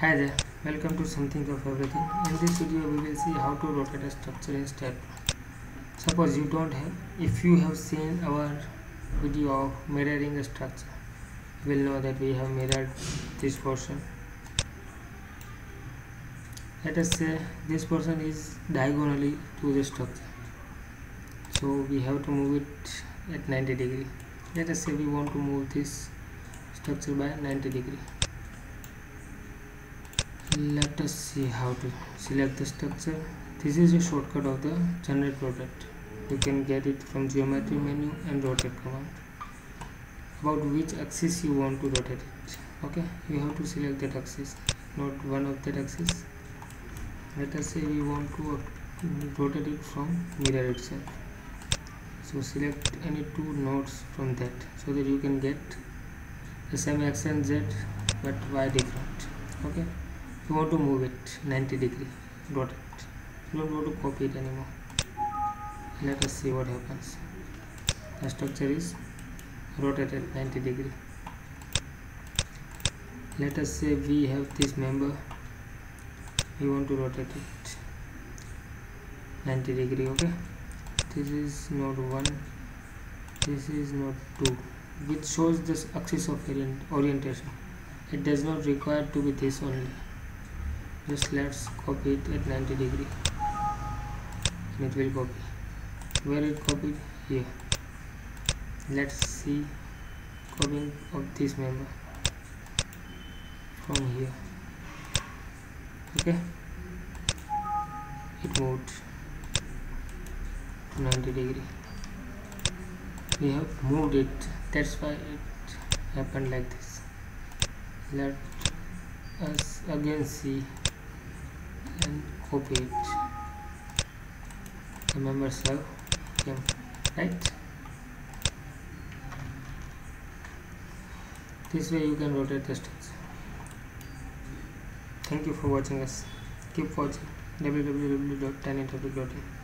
Hi there, welcome to Something of Everything. In this video we will see how to rotate a structure in step. Suppose you don't have, if you have seen our video of mirroring a structure, you will know that we have mirrored this portion. Let us say this portion is diagonally to the structure, so we have to move it at 90 degree. Let us say we want to move this structure by 90 degree. Let us see how to select the structure. This is a shortcut of the generate rotate. You can get it from geometry menu and rotate command. About which axis you want to rotate it. Okay, you have to select that axis, not one of that axis. Let us say we want to rotate it from mirror itself. So select any two nodes from that, so that you can get the same x and z, but y different. Okay. You want to move it 90 degree, rotate. You don't want to copy it anymore. Let us see what happens. The structure is rotated 90 degree. Let us say we have this member. We want to rotate it 90 degree. Okay, this is node 1, this is node 2, which shows this axis of orientation. It does not require to be this only. Just let's copy it at 90 degree, and it will copy. Where it copied? Here. Let's see copying of this member from here. Okay, it moved to 90 degree. We have moved it, that's why it happened like this. Let us again see and copy it. The members have come, right? This way you can rotate the structure. Thank you for watching us. Keep watching www.tinetw.in.